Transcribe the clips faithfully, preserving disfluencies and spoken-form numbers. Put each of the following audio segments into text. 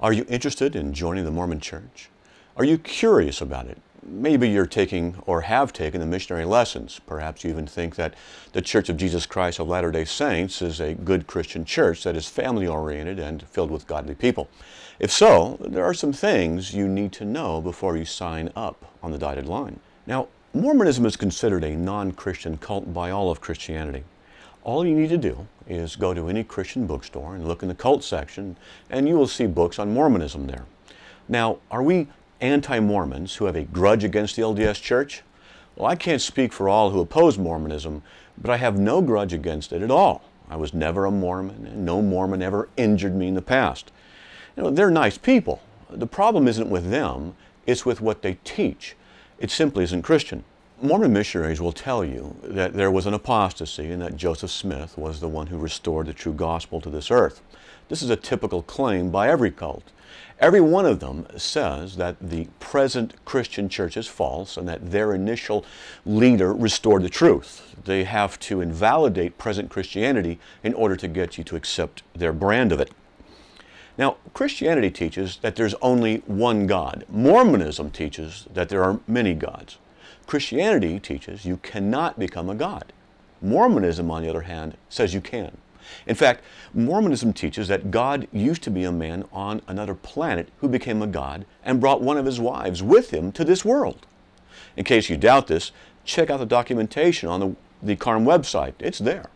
Are you interested in joining the Mormon Church? Are you curious about it? Maybe you're taking or have taken the missionary lessons. Perhaps you even think that the Church of Jesus Christ of Latter-day Saints is a good Christian church that is family-oriented and filled with godly people. If so, there are some things you need to know before you sign up on the dotted line. Now, Mormonism is considered a non-Christian cult by all of Christianity. All you need to do is go to any Christian bookstore and look in the cult section, and you will see books on Mormonism there. Now, are we anti-Mormons who have a grudge against the L D S Church? Well, I can't speak for all who oppose Mormonism, but I have no grudge against it at all. I was never a Mormon, and no Mormon ever injured me in the past. You know, they're nice people. The problem isn't with them, it's with what they teach. It simply isn't Christian. Mormon missionaries will tell you that there was an apostasy and that Joseph Smith was the one who restored the true gospel to this earth. This is a typical claim by every cult. Every one of them says that the present Christian church is false and that their initial leader restored the truth. They have to invalidate present Christianity in order to get you to accept their brand of it. Now, Christianity teaches that there's only one God. Mormonism teaches that there are many gods. Christianity teaches you cannot become a god. Mormonism, on the other hand, says you can. In fact, Mormonism teaches that God used to be a man on another planet who became a god and brought one of his wives with him to this world. In case you doubt this, check out the documentation on the, the CARM website. It's there.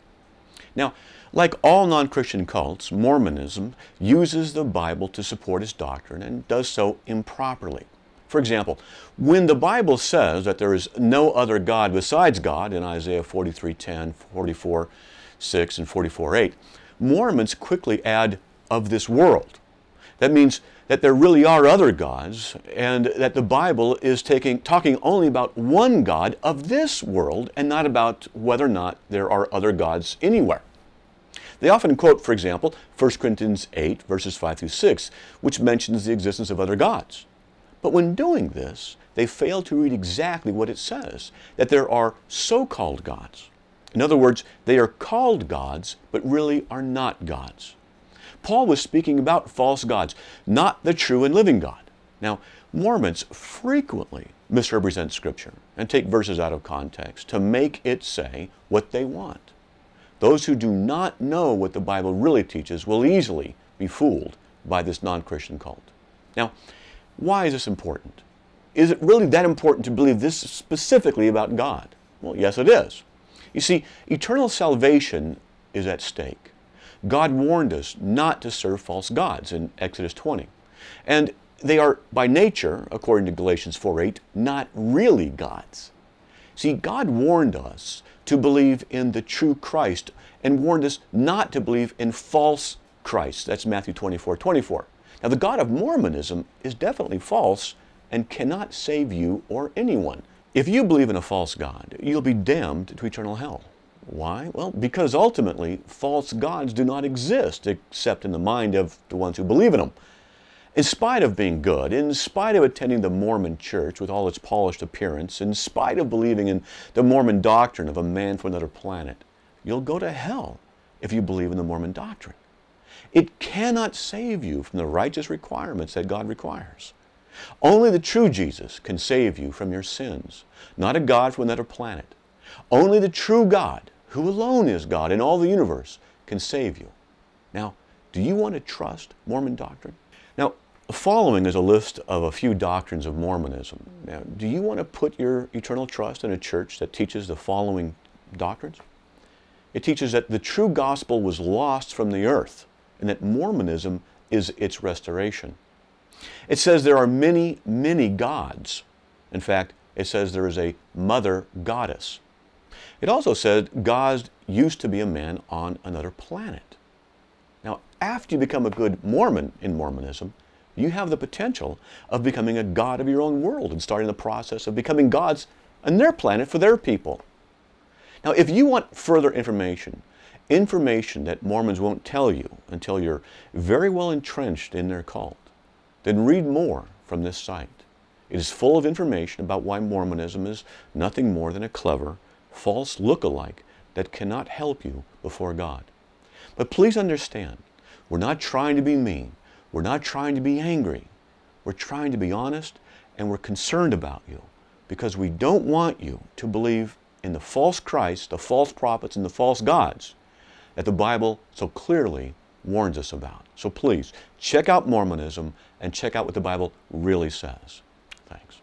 Now, like all non-Christian cults, Mormonism uses the Bible to support its doctrine and does so improperly. For example, when the Bible says that there is no other God besides God in Isaiah forty-three ten, forty-four six, and forty-four eight, Mormons quickly add, of this world. That means that there really are other gods and that the Bible is taking, talking only about one God of this world and not about whether or not there are other gods anywhere. They often quote, for example, First Corinthians eight, verses five through six, which mentions the existence of other gods. But when doing this, they fail to read exactly what it says, that there are so-called gods. In other words, they are called gods, but really are not gods. Paul was speaking about false gods, not the true and living God. Now, Mormons frequently misrepresent Scripture and take verses out of context to make it say what they want. Those who do not know what the Bible really teaches will easily be fooled by this non-Christian cult. Now, why is this important? Is it really that important to believe this specifically about God? Well, yes, it is. You see, eternal salvation is at stake. God warned us not to serve false gods in Exodus twenty. And they are, by nature, according to Galatians four eight, not really gods. See, God warned us to believe in the true Christ and warned us not to believe in false Christ. That's Matthew twenty-four twenty-four. Now, the God of Mormonism is definitely false and cannot save you or anyone. If you believe in a false god, you'll be damned to eternal hell. Why? Well, because ultimately, false gods do not exist except in the mind of the ones who believe in them. In spite of being good, in spite of attending the Mormon church with all its polished appearance, in spite of believing in the Mormon doctrine of a man from another planet, you'll go to hell if you believe in the Mormon doctrine. It cannot save you from the righteous requirements that God requires. Only the true Jesus can save you from your sins, not a God from another planet. Only the true God, who alone is God in all the universe, can save you. Now, do you want to trust Mormon doctrine? Now, following is a list of a few doctrines of Mormonism. Now, do you want to put your eternal trust in a church that teaches the following doctrines? It teaches that the true gospel was lost from the earth, and that Mormonism is its restoration. It says there are many, many gods. In fact, it says there is a mother goddess. It also said God used to be a man on another planet. Now, after you become a good Mormon in Mormonism, you have the potential of becoming a god of your own world and starting the process of becoming gods on their planet for their people. Now, if you want further information, information that Mormons won't tell you until you're very well entrenched in their cult, then read more from this site. It is full of information about why Mormonism is nothing more than a clever, false look-alike that cannot help you before God. But please understand, we're not trying to be mean. We're not trying to be angry. We're trying to be honest, and we're concerned about you because we don't want you to believe in the false Christ, the false prophets, and the false gods that the Bible so clearly warns us about. So please, check out Mormonism and check out what the Bible really says. Thanks.